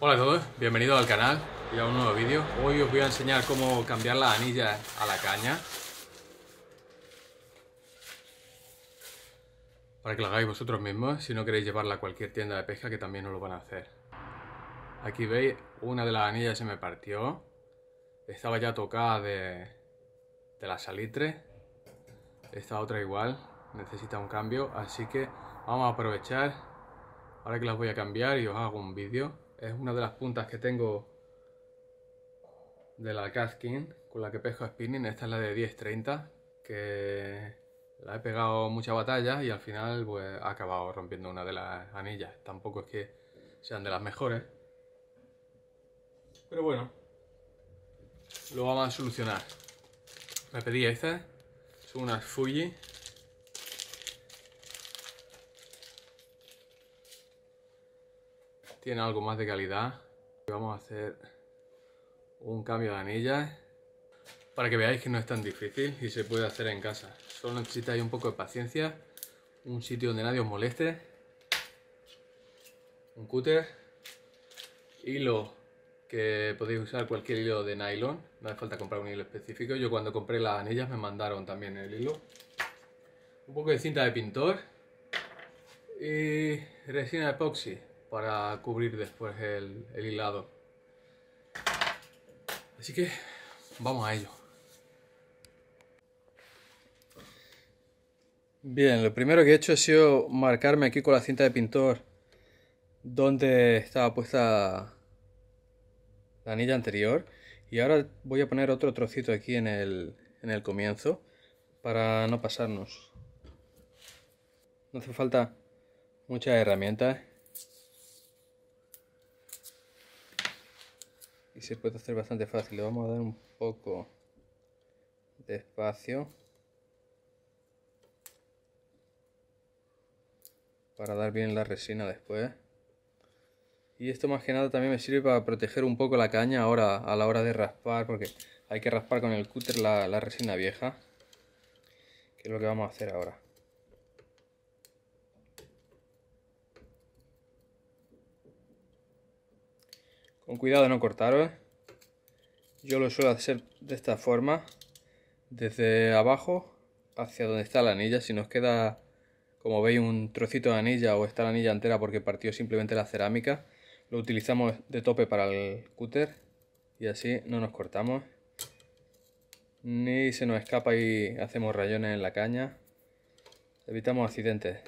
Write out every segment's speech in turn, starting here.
Hola a todos, bienvenidos al canal y a un nuevo vídeo. Hoy os voy a enseñar cómo cambiar las anillas a la caña para que la hagáis vosotros mismos si no queréis llevarla a cualquier tienda de pesca, que también os lo van a hacer. Aquí veis, una de las anillas se me partió, estaba ya tocada de la salitre, esta otra igual necesita un cambio, así que vamos a aprovechar ahora que las voy a cambiar y os hago un vídeo. Es una de las puntas que tengo de la Caskin con la que pesco spinning. Esta es la de 10-30, que la he pegado mucha batalla y al final pues ha acabado rompiendo una de las anillas. Tampoco es que sean de las mejores, pero bueno, lo vamos a solucionar. Me pedí estas, son unas Fuji. Tiene algo más de calidad. Vamos a hacer un cambio de anillas para que veáis que no es tan difícil y se puede hacer en casa. Solo necesitáis un poco de paciencia, un sitio donde nadie os moleste, un cúter, hilo, que podéis usar cualquier hilo de nylon, no hace falta comprar un hilo específico. Yo cuando compré las anillas me mandaron también el hilo, un poco de cinta de pintor y resina epoxi para cubrir después el hilado. Así que vamos a ello. Bien, lo primero que he hecho ha sido marcarme aquí con la cinta de pintor donde estaba puesta la anilla anterior, y ahora voy a poner otro trocito aquí en el comienzo para no pasarnos. No hace falta muchas herramientas y se puede hacer bastante fácil. Le vamos a dar un poco de espacio para dar bien la resina después, y esto más que nada también me sirve para proteger un poco la caña ahora a la hora de raspar, porque hay que raspar con el cúter la resina vieja, que es lo que vamos a hacer ahora. Con cuidado de no cortaros. Yo lo suelo hacer de esta forma, desde abajo hacia donde está la anilla. Si nos queda, como veis, un trocito de anilla o está la anilla entera porque partió simplemente la cerámica, lo utilizamos de tope para el cúter y así no nos cortamos ni se nos escapa y hacemos rayones en la caña. Evitamos accidentes.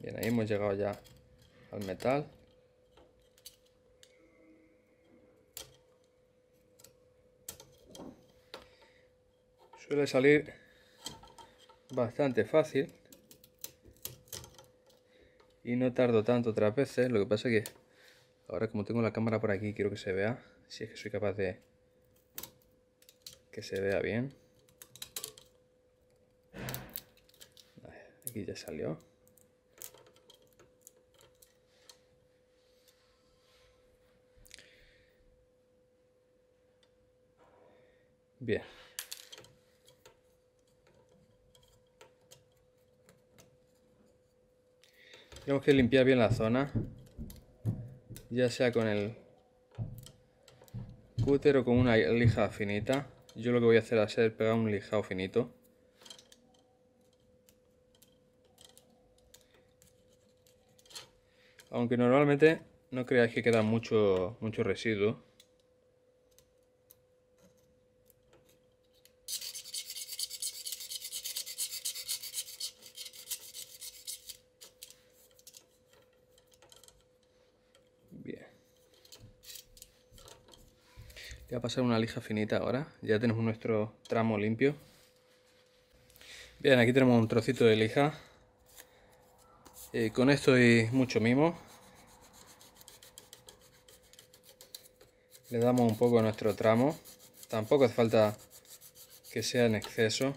Bien, ahí hemos llegado ya al metal. Suele salir bastante fácil y no tardo tanto otras veces. Lo que pasa es que ahora, como tengo la cámara por aquí, quiero que se vea, si es que soy capaz de que se vea bien. Aquí ya salió. Bien. Tenemos que limpiar bien la zona, ya sea con el cúter o con una lija finita. Yo lo que voy a hacer va a ser pegar un lijado finito. Aunque normalmente no creáis que queda mucho residuo. Voy a pasar una lija finita ahora. Ya tenemos nuestro tramo limpio. Bien, aquí tenemos un trocito de lija. Con esto y mucho mimo le damos un poco a nuestro tramo. Tampoco hace falta que sea en exceso.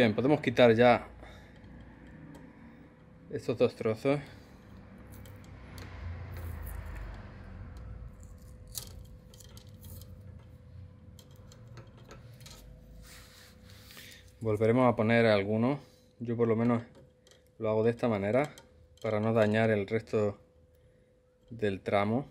Bien, podemos quitar ya estos dos trozos. Volveremos a poner algunos. Yo por lo menos lo hago de esta manera para no dañar el resto del tramo.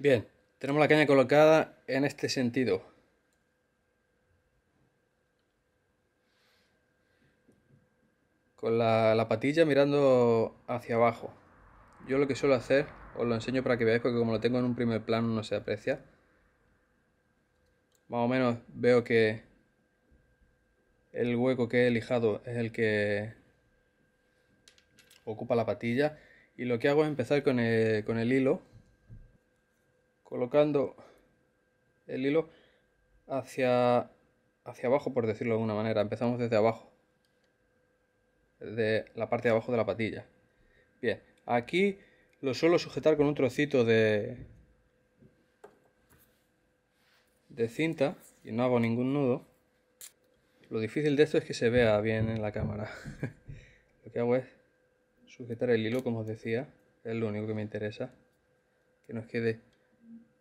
Bien, tenemos la caña colocada en este sentido. Con la patilla mirando hacia abajo. Yo lo que suelo hacer, os lo enseño para que veáis, porque como lo tengo en un primer plano no se aprecia. Más o menos veo que el hueco que he lijado es el que ocupa la patilla. Y lo que hago es empezar con el hilo, colocando el hilo hacia abajo, por decirlo de alguna manera. Empezamos desde abajo, desde la parte de abajo de la patilla. Bien, aquí lo suelo sujetar con un trocito de cinta y no hago ningún nudo. Lo difícil de esto es que se vea bien en la cámara. Lo que hago es sujetar el hilo, como os decía, es lo único que me interesa, que nos quede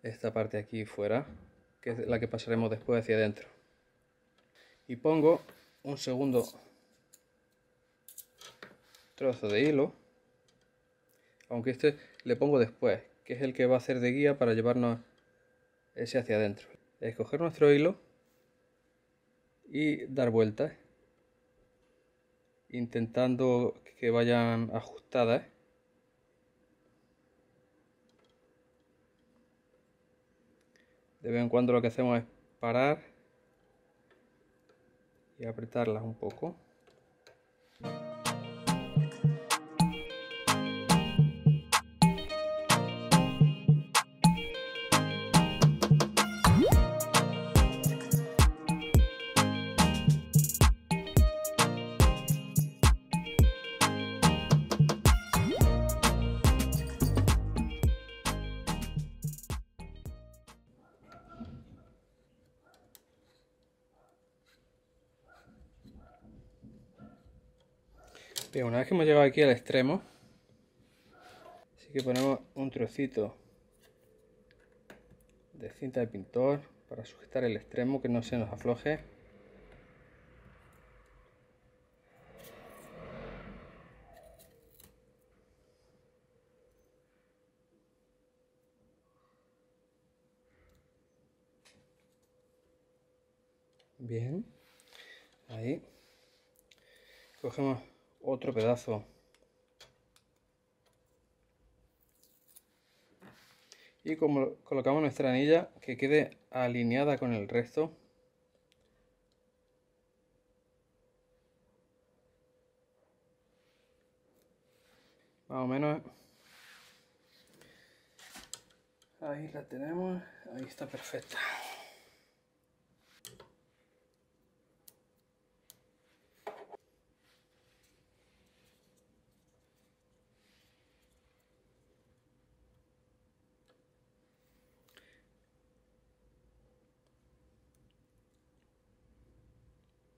esta parte aquí fuera, que es la que pasaremos después hacia adentro. Y pongo un segundo trozo de hilo, aunque este le pongo después, que es el que va a hacer de guía para llevarnos ese hacia adentro. Escoger nuestro hilo y dar vueltas, intentando que vayan ajustadas. De vez en cuando lo que hacemos es parar y apretarlas un poco. Bien, una vez que hemos llegado aquí al extremo, así que ponemos un trocito de cinta de pintor para sujetar el extremo, que no se nos afloje. Bien, ahí cogemos otro pedazo y como colocamos nuestra anilla, que quede alineada con el resto. Más o menos ahí la tenemos, ahí está perfecta.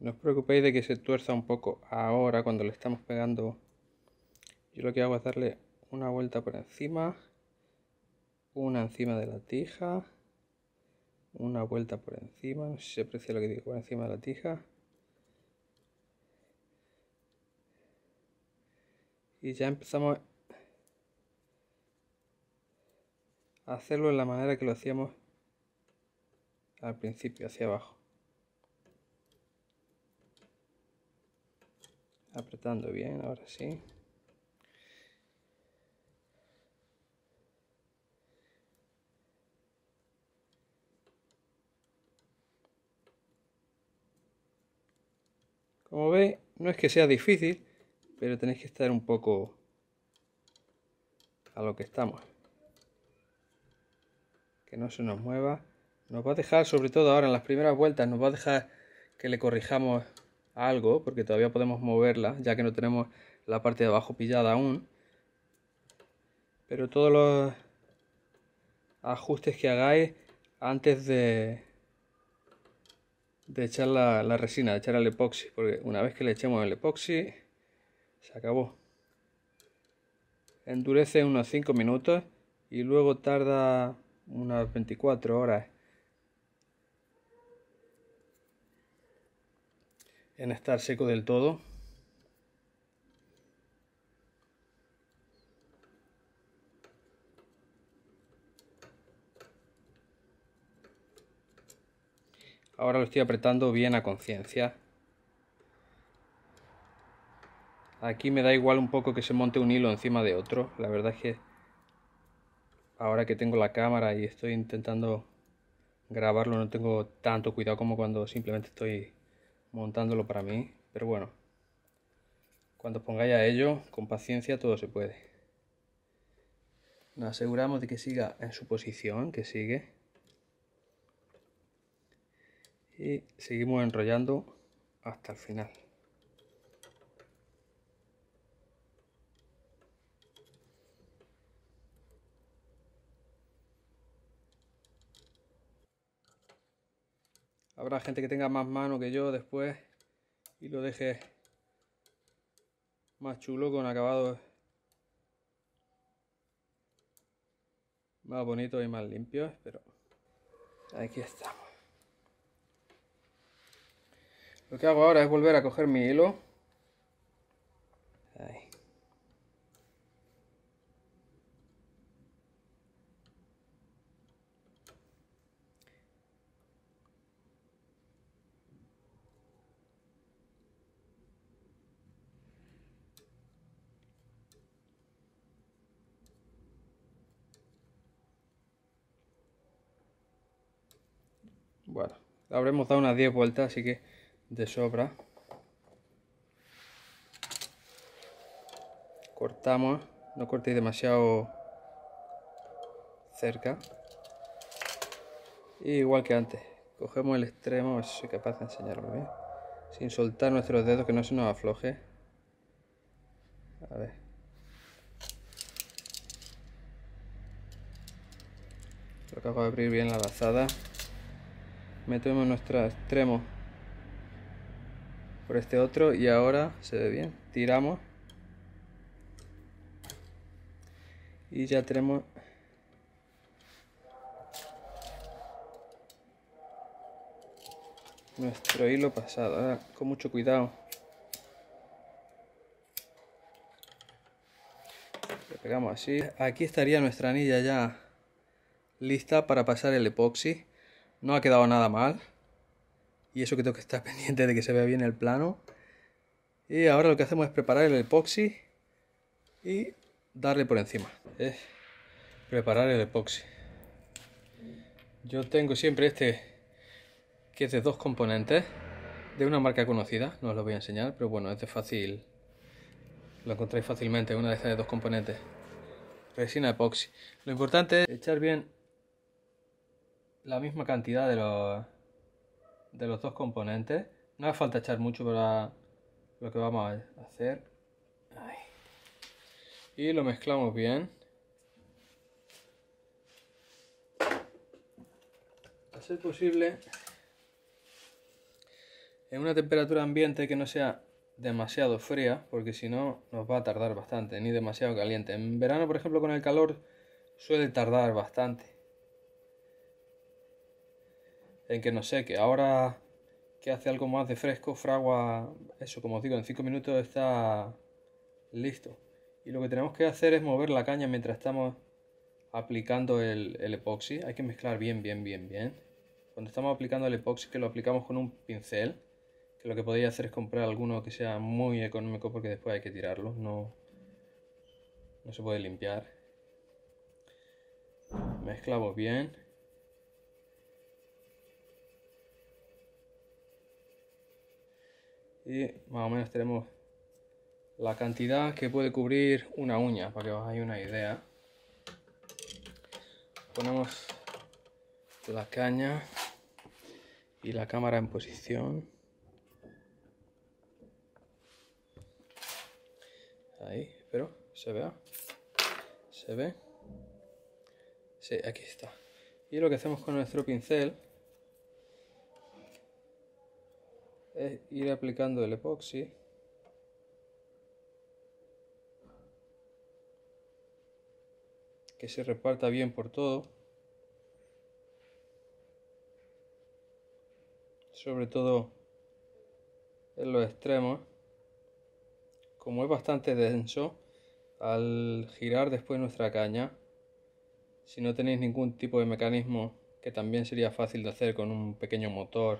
No os preocupéis de que se tuerza un poco ahora cuando le estamos pegando. Yo lo que hago es darle una vuelta por encima, una encima de la tija, una vuelta por encima, no sé si se aprecia lo que digo, por encima de la tija. Y ya empezamos a hacerlo de la manera que lo hacíamos al principio, hacia abajo. Apretando bien, ahora sí. Como veis, no es que sea difícil, pero tenéis que estar un poco a lo que estamos. que no se nos mueva. Nos va a dejar, sobre todo ahora en las primeras vueltas, nos va a dejar que le corrijamos algo, porque todavía podemos moverla, ya que no tenemos la parte de abajo pillada aún. Pero todos los ajustes que hagáis antes de echar la resina, de echar el epoxi, porque una vez que le echemos el epoxi, se acabó. Endurece unos 5 minutos y luego tarda unas 24 horas en estar seco del todo. Ahora lo estoy apretando bien a conciencia. Aquí me da igual un poco que se monte un hilo encima de otro. La verdad es que ahora que tengo la cámara y estoy intentando grabarlo, no tengo tanto cuidado como cuando simplemente estoy montándolo para mí. Pero bueno, cuando os pongáis a ello, con paciencia todo se puede. Nos aseguramos de que siga en su posición, que sigue. Y seguimos enrollando hasta el final. Habrá gente que tenga más mano que yo después y lo deje más chulo, con acabados más bonitos y más limpios, pero aquí estamos. Lo que hago ahora es volver a coger mi hilo. Ahí. Bueno, habremos dado unas 10 vueltas, así que de sobra. Cortamos, no cortéis demasiado cerca, y igual que antes cogemos el extremo, a ver si soy capaz de enseñarlo bien, sin soltar nuestros dedos, que no se nos afloje. A ver, lo que hago es abrir bien la lazada, metemos nuestro extremo por este otro y ahora se ve bien. Tiramos y ya tenemos nuestro hilo pasado. Ahora, con mucho cuidado, le pegamos así. Aquí estaría nuestra anilla ya lista para pasar el epoxi. No ha quedado nada mal. Y eso que tengo que estar pendiente de que se vea bien el plano. Y ahora lo que hacemos es preparar el epoxi y darle por encima. Es preparar el epoxi. Yo tengo siempre este, que es de 2 componentes, de una marca conocida, no os lo voy a enseñar, pero bueno, este es fácil, lo encontráis fácilmente, una de estas de 2 componentes, resina epoxi. Lo importante es echar bien la misma cantidad de los 2 componentes. No hace falta echar mucho para lo que vamos a hacer. Ahí. Y lo mezclamos bien. A ser posible en una temperatura ambiente que no sea demasiado fría, porque si no nos va a tardar bastante, ni demasiado caliente. En verano, por ejemplo, con el calor suele tardar bastante en que no seque. Ahora que hace algo más de fresco, fragua, eso, como os digo, en 5 minutos está listo. Y lo que tenemos que hacer es mover la caña mientras estamos aplicando el epoxi. Hay que mezclar bien. Cuando estamos aplicando el epoxi, que lo aplicamos con un pincel, que lo que podéis hacer es comprar alguno que sea muy económico, porque después hay que tirarlo, no se puede limpiar. Mezclamos bien. Y más o menos tenemos la cantidad que puede cubrir una uña, para que os hagáis una idea. Ponemos la caña y la cámara en posición. Ahí, espero, se vea. ¿Se ve? Sí, aquí está. Y lo que hacemos con nuestro pincel es ir aplicando el epoxi. Que se reparta bien por todo, sobre todo en los extremos. Como es bastante denso, al girar después nuestra caña, si no tenéis ningún tipo de mecanismo, que también sería fácil de hacer con un pequeño motor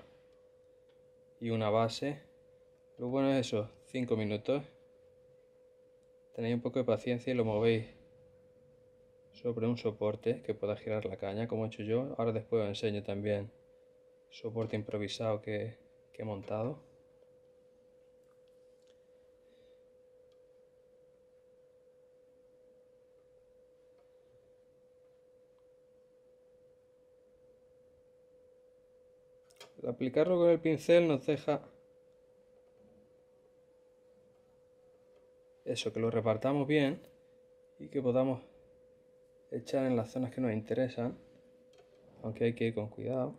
y una base, lo bueno es eso, 5 minutos, tenéis un poco de paciencia y lo movéis sobre un soporte que pueda girar la caña, como he hecho yo. Ahora después os enseño también soporte improvisado que he montado. Al aplicarlo con el pincel nos deja eso, que lo repartamos bien y que podamos echar en las zonas que nos interesan, aunque hay que ir con cuidado,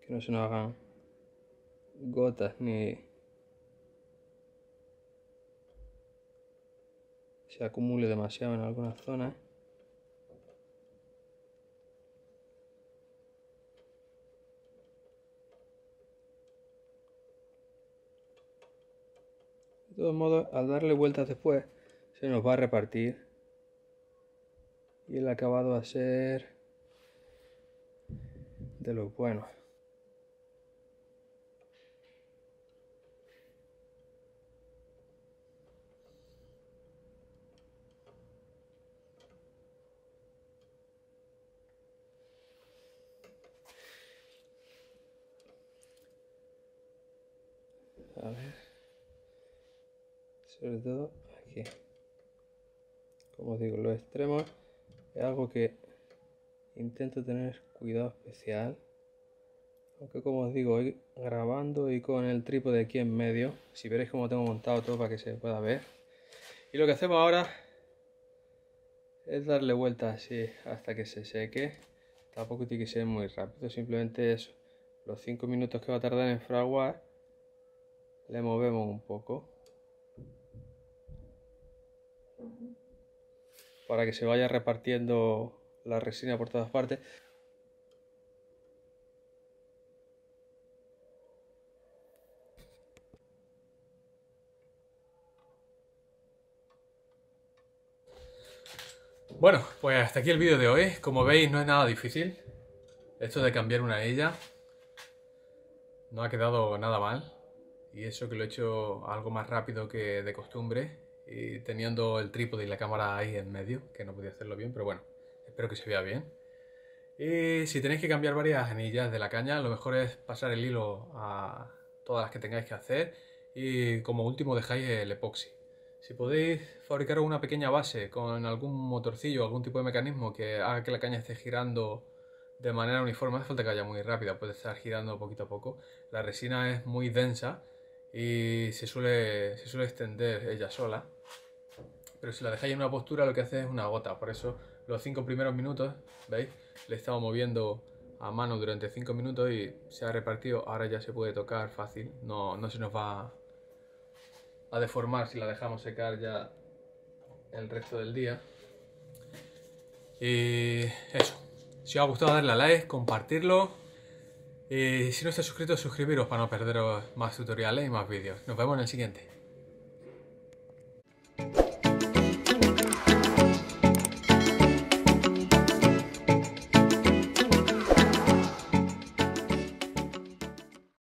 que no se nos hagan gotas ni se acumule demasiado en algunas zonas. De todos modos, al darle vueltas después se nos va a repartir y el acabado va a ser de los buenos. A ver, sobre todo aquí. Como os digo, los extremos es algo que intento tener cuidado especial. Aunque como os digo, hoy grabando y con el trípode aquí en medio, si veréis cómo tengo montado todo para que se pueda ver. Y lo que hacemos ahora es darle vueltas así hasta que se seque. Tampoco tiene que ser muy rápido, simplemente eso. Los 5 minutos que va a tardar en fraguar, le movemos un poco, para que se vaya repartiendo la resina por todas partes. Bueno, pues hasta aquí el vídeo de hoy. Como veis, no es nada difícil esto de cambiar una anilla. No ha quedado nada mal. Y eso que lo he hecho algo más rápido que de costumbre, y teniendo el trípode y la cámara ahí en medio, que no podía hacerlo bien, pero bueno, espero que se vea bien. Y si tenéis que cambiar varias anillas de la caña, lo mejor es pasar el hilo a todas las que tengáis que hacer, y como último dejáis el epoxi. Si podéis fabricaros una pequeña base con algún motorcillo, algún tipo de mecanismo que haga que la caña esté girando de manera uniforme, no hace falta que vaya muy rápida, puede estar girando poquito a poco. La resina es muy densa y se suele extender ella sola. Pero si la dejáis en una postura, lo que hace es una gota. Por eso los 5 primeros minutos, ¿veis? Le he estado moviendo a mano durante 5 minutos y se ha repartido. Ahora ya se puede tocar fácil. No se nos va a deformar si la dejamos secar ya el resto del día. Y eso. Si os ha gustado, darle a like, compartirlo. Y si no estáis suscritos, suscribiros para no perderos más tutoriales y más vídeos. Nos vemos en el siguiente.